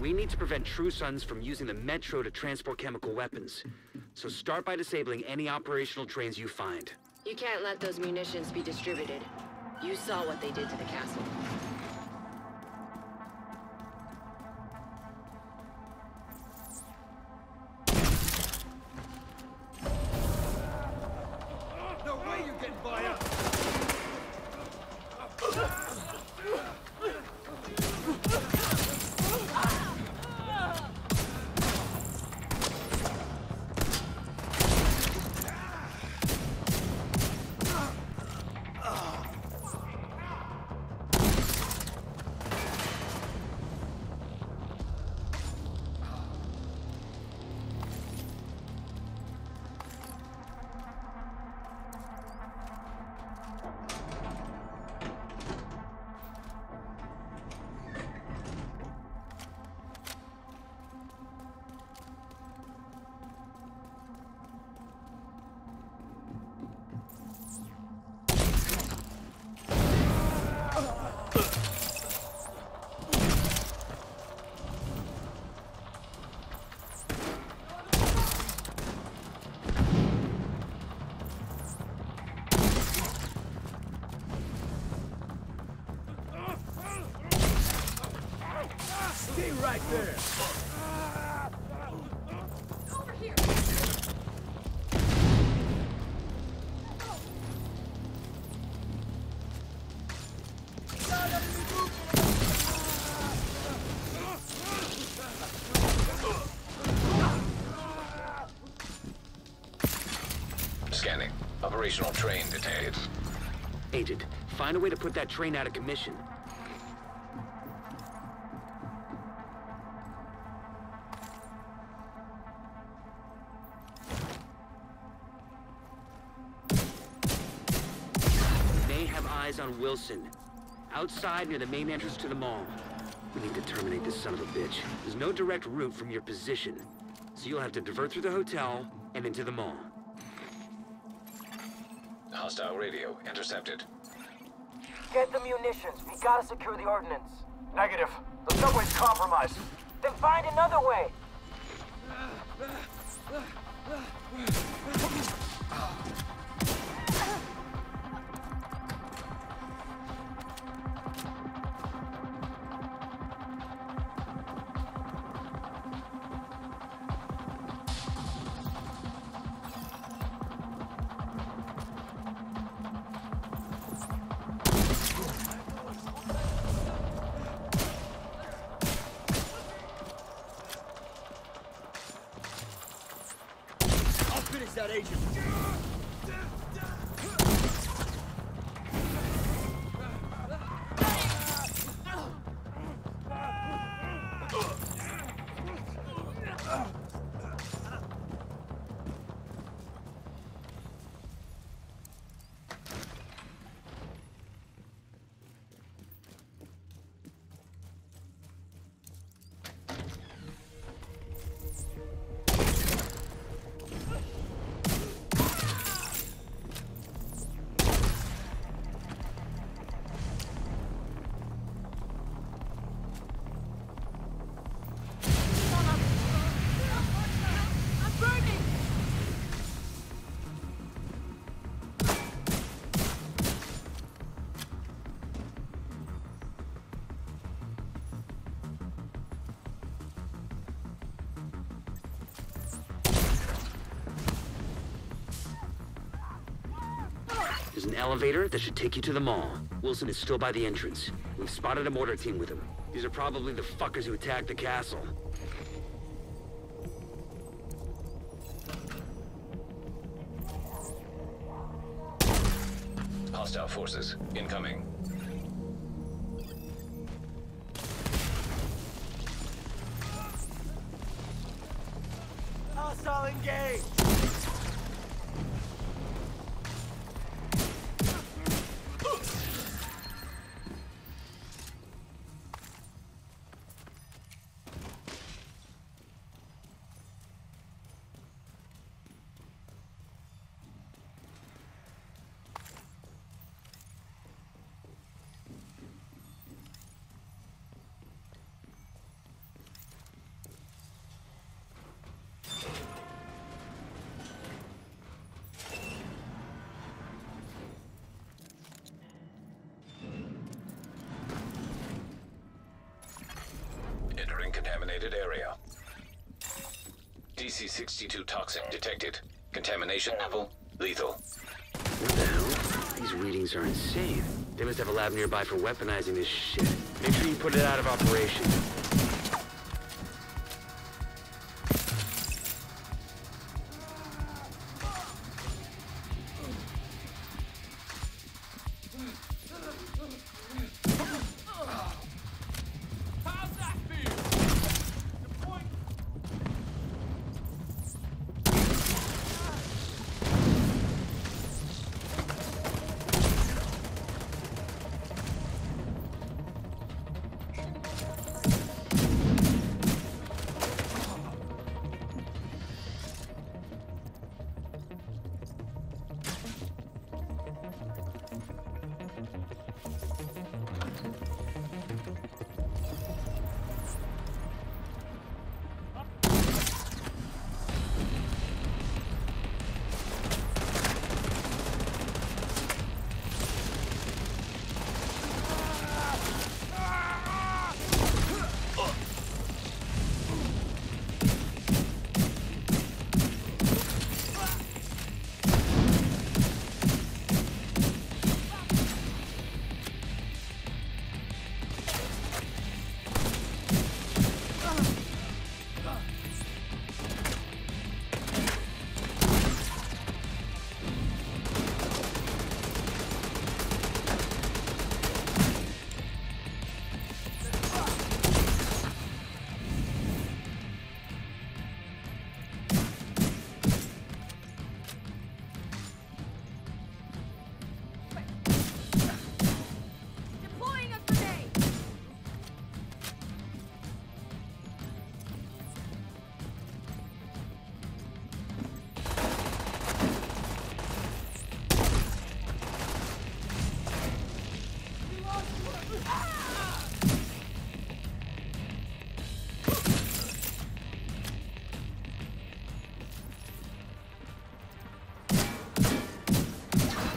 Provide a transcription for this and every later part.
We need to prevent True Sons from using the Metro to transport chemical weapons. So start by disabling any operational trains you find. You can't let those munitions be distributed. You saw what they did to the castle. Scanning. Operational train detained. Agent, find a way to put that train out of commission. They have eyes on Wilson. Outside near the main entrance to the mall. We need to terminate this son of a bitch. There's no direct route from your position. So you'll have to divert through the hotel and into the mall. Hostile radio intercepted. Get the munitions. We gotta secure the ordnance. Negative. The subway's compromised. Then find another way. That agent. There's an elevator that should take you to the mall. Wilson is still by the entrance. We've spotted a mortar team with him. These are probably the fuckers who attacked the castle. Hostile forces incoming. Hostile engaged! and contaminated area. DC-62 toxin detected. Contamination level lethal. What the hell? These readings are insane. They must have a lab nearby for weaponizing this shit. Make sure you put it out of operation.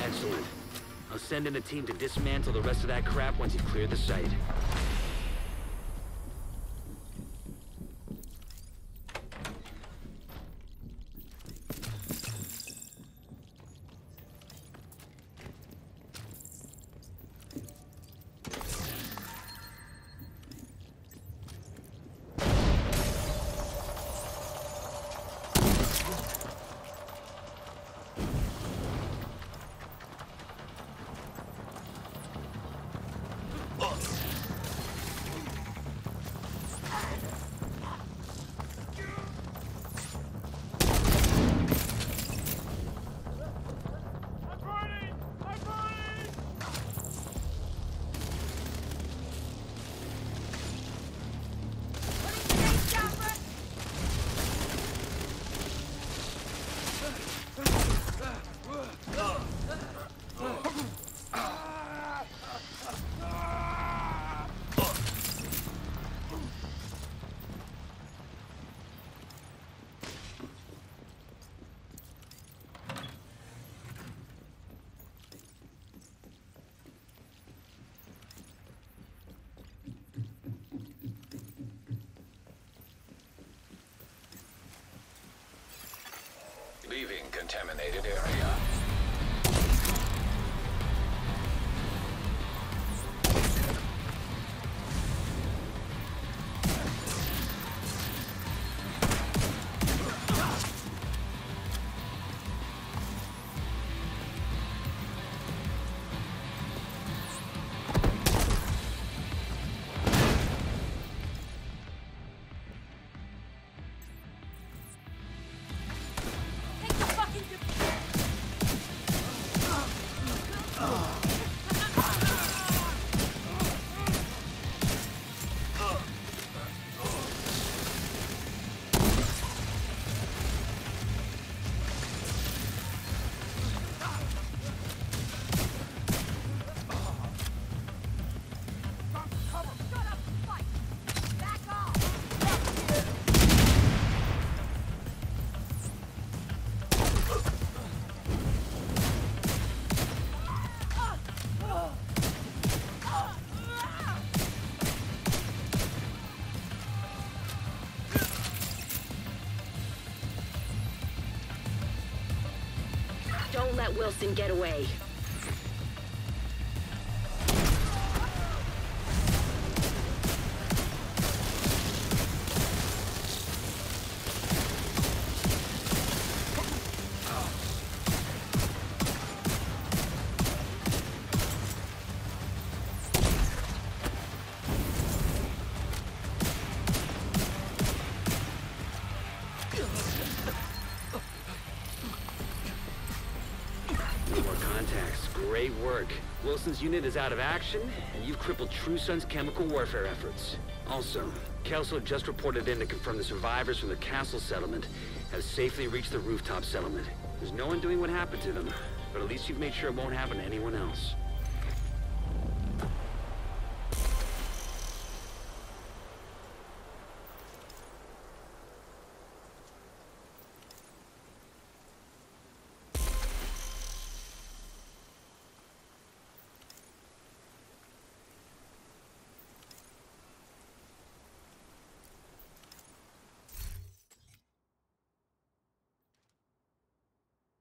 Excellent. I'll send in a team to dismantle the rest of that crap once you clear the site. Leaving contaminated area. Wilson get away. Great work. Wilson's unit is out of action, and you've crippled True Sons' chemical warfare efforts. Also, Kelso just reported in to confirm the survivors from the castle settlement have safely reached the rooftop settlement. There's no one doing what happened to them, but at least you've made sure it won't happen to anyone else.